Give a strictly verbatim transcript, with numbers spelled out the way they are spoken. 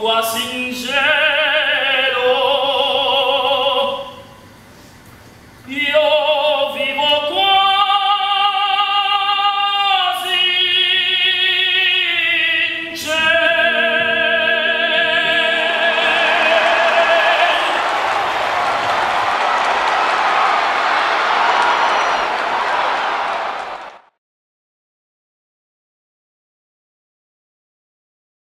Quasi in cielo.